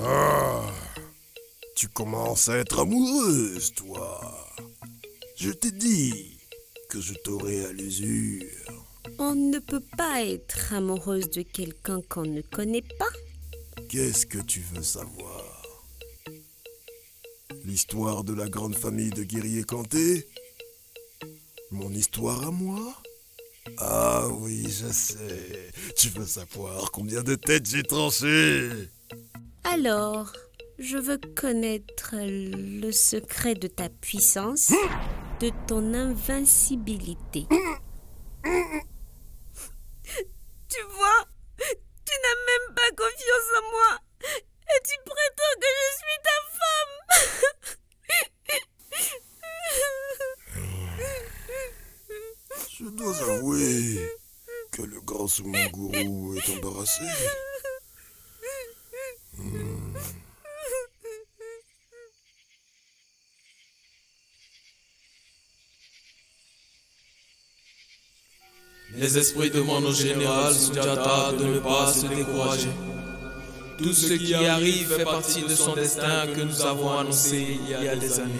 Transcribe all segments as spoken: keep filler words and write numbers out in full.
Ah, tu commences à être amoureuse, toi. Je t'ai dit que je t'aurais à l'usure. On ne peut pas être amoureuse de quelqu'un qu'on ne connaît pas. Qu'est-ce que tu veux savoir? L'histoire de la grande famille de guerriers Kanté? Mon histoire à moi? Ah oui, je sais. Tu veux savoir combien de têtes j'ai tranché? Alors, je veux connaître le secret de ta puissance, de ton invincibilité. Tu vois, tu n'as même pas confiance en moi et tu prétends que je suis ta femme. Je dois avouer que le grand Soumanguru est embarrassé. Les esprits demandent au général Soundiata de ne pas se décourager. Tout ce qui arrive fait partie de son destin que nous avons annoncé il y a des années.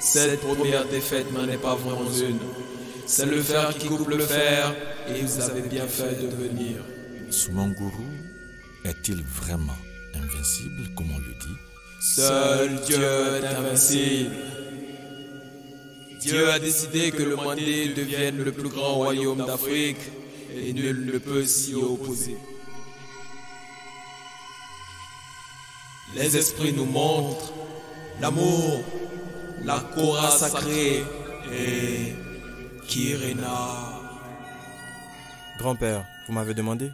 Cette première défaite n'en est pas vraiment une. C'est le fer qui coupe le fer et vous avez bien fait de venir. Soumanguru est-il vraiment invincible, comme on le dit? Seul Dieu est invincible. Dieu a décidé que le Mandé devienne le plus grand royaume d'Afrique et nul ne peut s'y opposer. Les esprits nous montrent l'amour, la Kora sacrée et Kirina. Grand-père, vous m'avez demandé?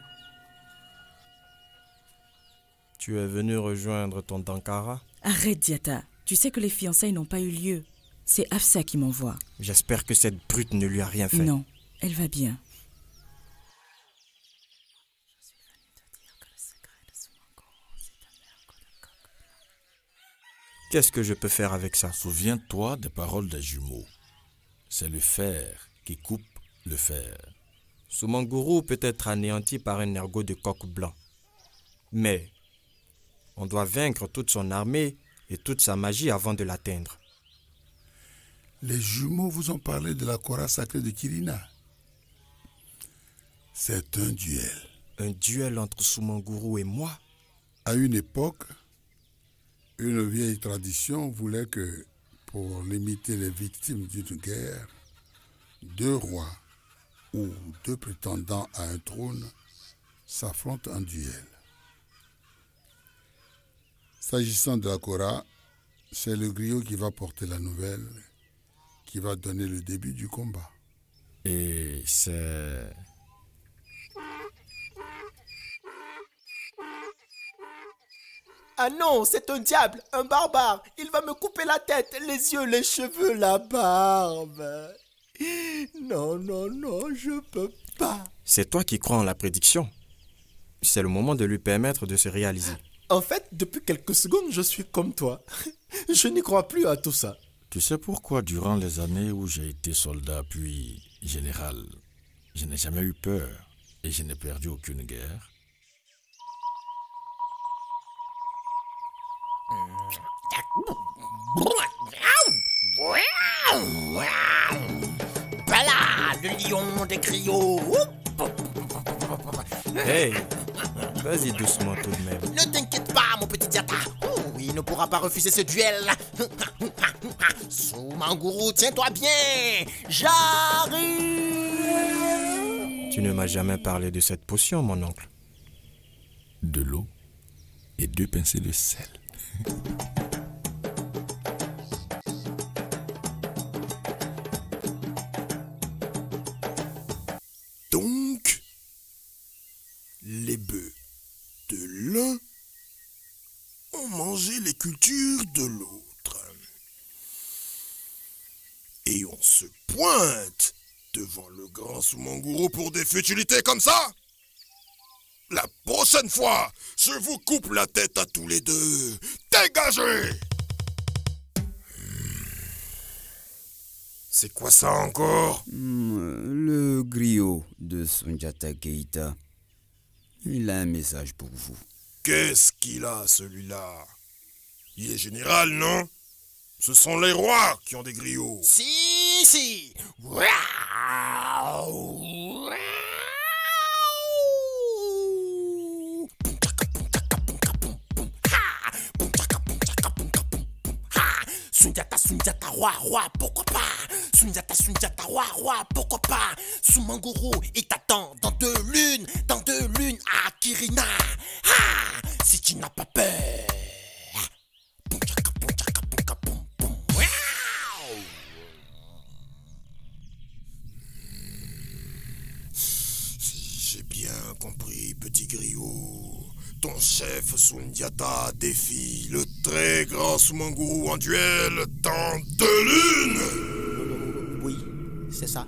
Tu es venu rejoindre ton Dankara? Arrête, Diata. Tu sais que les fiançailles n'ont pas eu lieu. C'est Afsa qui m'envoie. J'espère que cette brute ne lui a rien fait. Non, elle va bien. Je suis venue te dire que le secret de Soumanguru, c'est un mergo de coq blanc. Qu'est-ce que je peux faire avec ça? Souviens-toi des paroles des jumeaux. C'est le fer qui coupe le fer. Soumanguru peut être anéanti par un ergot de coq blanc. Mais on doit vaincre toute son armée et toute sa magie avant de l'atteindre. Les jumeaux vous ont parlé de la Kora sacrée de Kirina. C'est un duel. Un duel entre Soumanguru et moi? À une époque, une vieille tradition voulait que, pour limiter les victimes d'une guerre, deux rois ou deux prétendants à un trône s'affrontent en duel. S'agissant de la Kora, c'est le griot qui va porter la nouvelle, qui va donner le début du combat. Et c'est... Ah non, c'est un diable, un barbare. Il va me couper la tête, les yeux, les cheveux, la barbe. Non, non, non, je peux pas. C'est toi qui crois en la prédiction. C'est le moment de lui permettre de se réaliser. En fait, depuis quelques secondes, je suis comme toi. Je n'y crois plus à tout ça. Tu sais pourquoi, durant les années où j'ai été soldat puis général, je n'ai jamais eu peur et je n'ai perdu aucune guerre? Bala, le lion des griots. Hey, vas-y doucement tout de même. Ne t'inquiète pas, mon petit Diata. Oh, il ne pourra pas refuser ce duel. Soumanguru, tiens-toi bien. J'arrive. Tu ne m'as jamais parlé de cette potion, mon oncle. De l'eau et deux pincées de sel. Donc, les bœufs de l'un ont mangé les cultures de l'eau. Et on se pointe devant le grand Soumanguru pour des futilités comme ça? La prochaine fois, je vous coupe la tête à tous les deux. Dégagez! C'est quoi ça encore? Le griot de Soundiata Keita. Il a un message pour vous. Qu'est-ce qu'il a, celui-là? Il est général, non? Ce sont les rois qui ont des griots. Si, si. Waouh! Soundiata, Soundiata, roi, roi, pourquoi pas? Soundiata, Soundiata, roi, roi, pourquoi pas? Soumanguru, il t'attend dans deux lunes, dans deux lunes à Kirina. Ah, si tu n'as pas peur. Si j'ai bien compris, petit griot, ton chef Soundiata défie le très grand Soumanguru en duel dans deux lunes. Oui, c'est ça.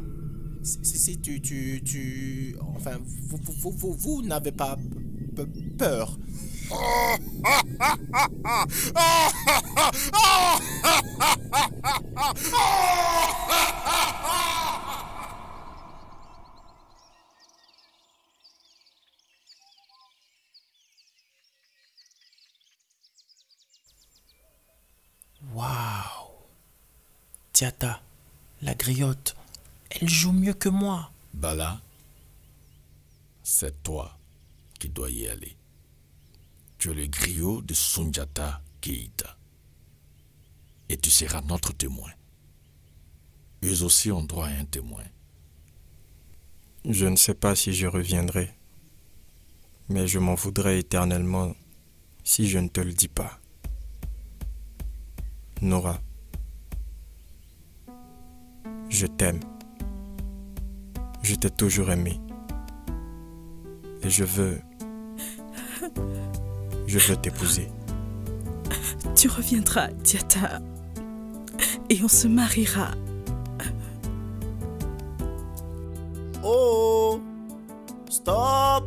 Si tu, tu, tu... Enfin, vous, vous, vous, vous, vous n'avez pas peur. Waouh! Diata, la griotte, elle joue mieux que moi. Bala, c'est toi qui dois y aller. Tu es le griot de Soundiata Keita. Et tu seras notre témoin. Eux aussi ont droit à un témoin. Je ne sais pas si je reviendrai. Mais je m'en voudrais éternellement si je ne te le dis pas. Nora, je t'aime. Je t'ai toujours aimé. Et je veux... Je veux t'épouser. Tu reviendras, Diata. Et on se mariera. Oh! Stop!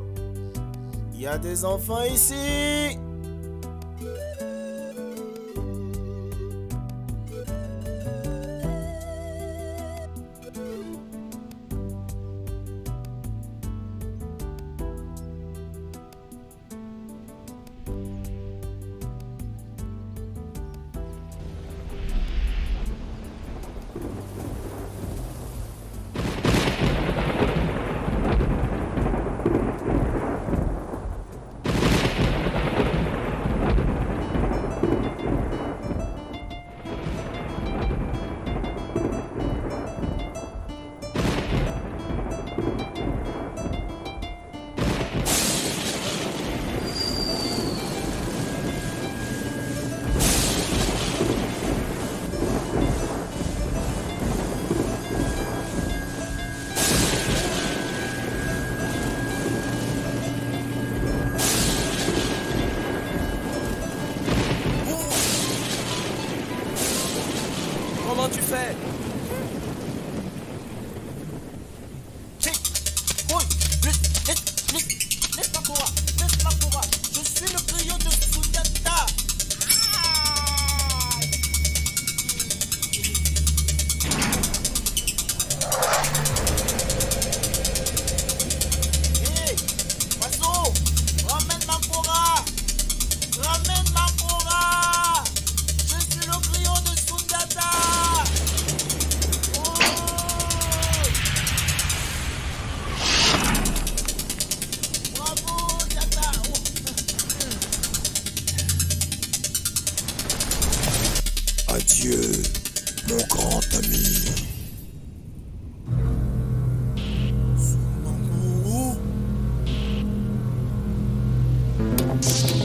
Il y a des enfants ici! Thank you.